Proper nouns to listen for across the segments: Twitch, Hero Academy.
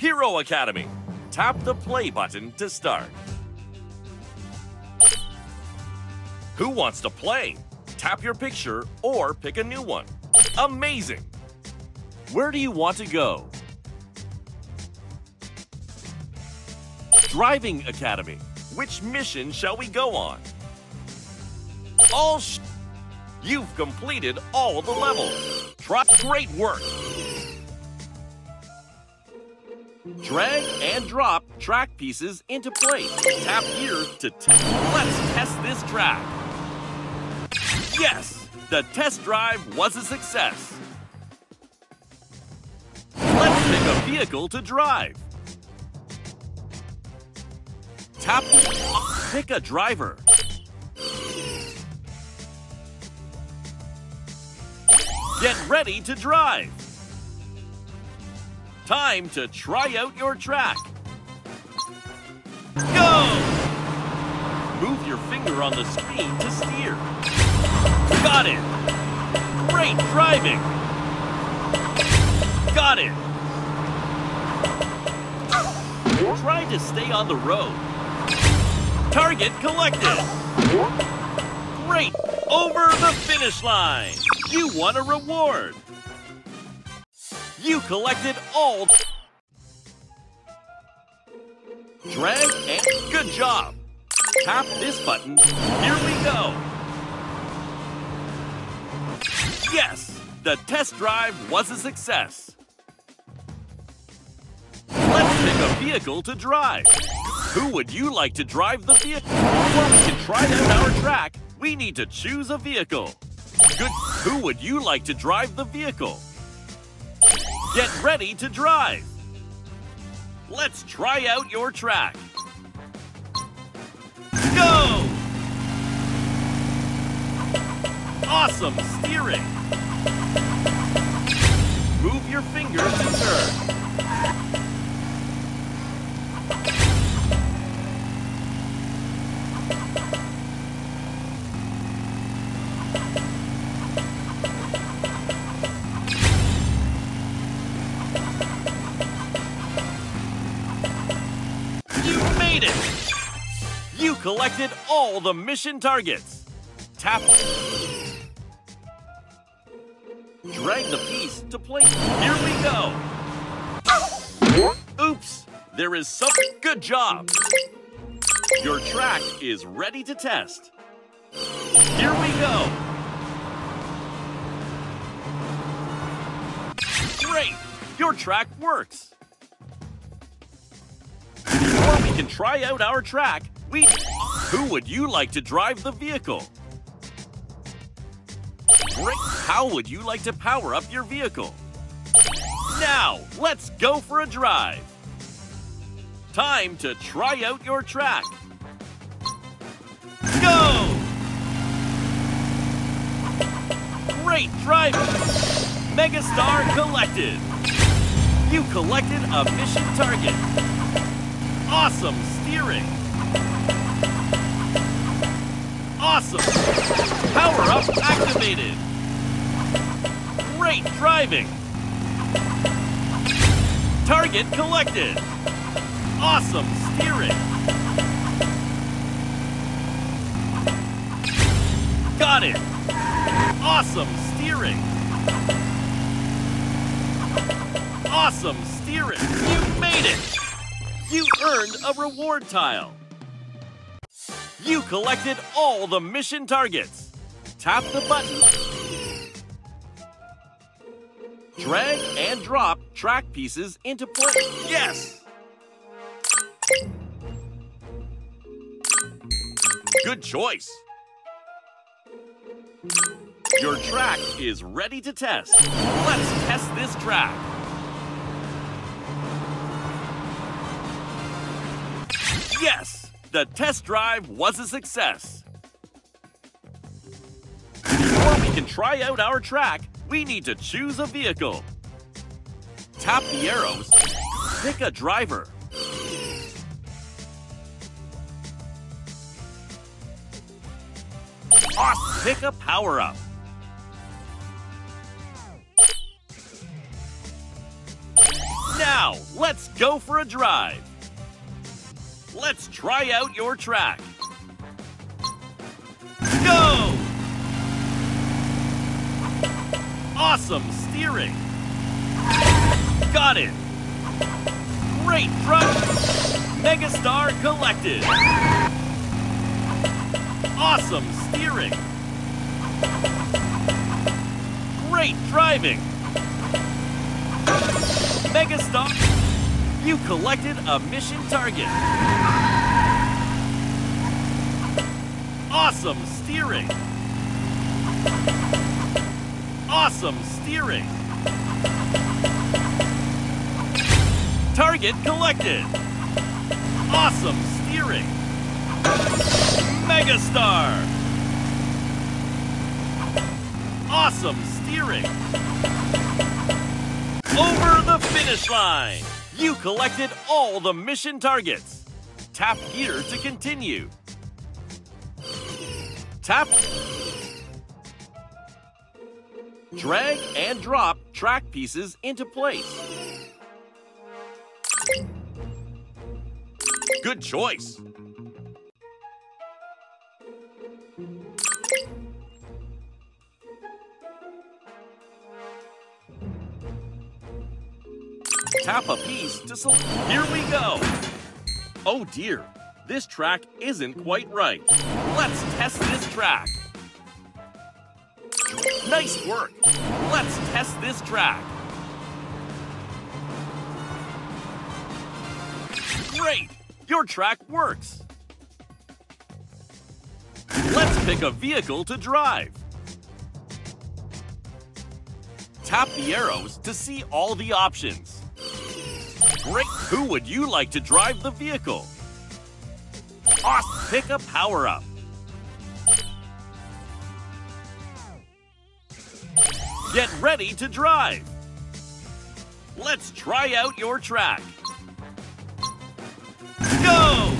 Hero Academy. Tap the play button to start. Who wants to play? Tap your picture or pick a new one. Amazing! Where do you want to go? Driving Academy. Which mission shall we go on? You've completed all the levels. Great work! Drag and drop track pieces into place. Tap here to Let's test this track. Yes! The test drive was a success. Let's pick a vehicle to drive. Tap Pick a driver. Get ready to drive. Time to try out your track. Go! Move your finger on the screen to steer. Got it! Great driving! Got it! Try to stay on the road. Target collected! Great! Over the finish line! You won a reward! You collected all. Drag and good job. Tap this button. Here we go. Yes, the test drive was a success. Let's pick a vehicle to drive. Who would you like to drive the vehicle? Before we can try this our track, we need to choose a vehicle. Good. Who would you like to drive the vehicle? Get ready to drive! Let's try out your track! Go! Awesome steering! Move your fingers to turn. You collected all the mission targets. Tap. Drag the piece to place. Here we go. Oops, there is some. Good job. Your track is ready to test. Here we go. Great, your track works. Before we can try out our track, Who would you like to drive the vehicle? Great! How would you like to power up your vehicle? Now, let's go for a drive! Time to try out your track! Go! Great driving! Megastar collected! You collected a mission target! Awesome steering! Awesome! Power up activated! Great driving! Target collected! Awesome steering! Got it! Awesome steering! Awesome steering! You made it! You earned a reward tile! You collected all the mission targets. Tap the button. Drag and drop track pieces into place. Yes! Good choice. Your track is ready to test. Let's test this track. Yes! The test drive was a success. Before we can try out our track, we need to choose a vehicle. Tap the arrows. Pick a driver. Pick a power-up. Now, let's Let's go for a drive. Let's try out your track. Go! Awesome steering. Got it. Great truck. Megastar collected. Awesome steering. Great driving. Megastar, you collected a mission target. Awesome steering. Awesome steering. Target collected. Awesome steering. Megastar. Awesome steering. Over the finish line. You collected all the mission targets. Tap here to continue. Tap. Drag and drop track pieces into place. Good choice. Tap a piece to select. Here we go. Oh dear, this track isn't quite right. Let's test this track. Nice work. Let's test this track. Great! Your track works. Let's pick a vehicle to drive. Tap the arrows to see all the options. Great! Who would you like to drive the vehicle? Awesome! Pick a power-up. Get ready to drive. Let's try out your track. Go!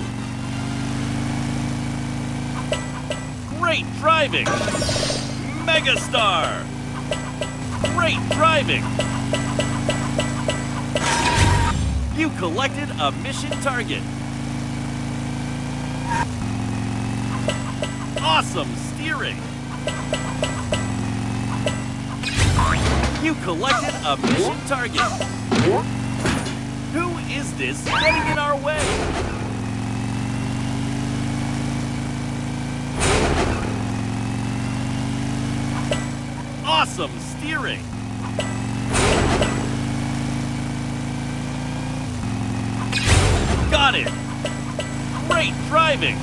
Great driving. Megastar. Great driving. You collected a mission target. Awesome steering. You collected a mission target. Who is this getting in our way? Awesome steering. Got it. Great driving.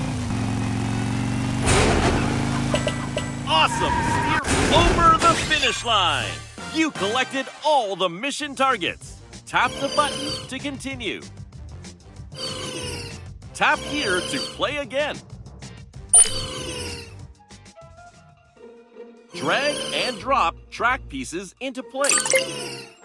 Awesome steering. Over the finish line. You collected all the mission targets. Tap the button to continue. Tap here to play again. Drag and drop track pieces into place.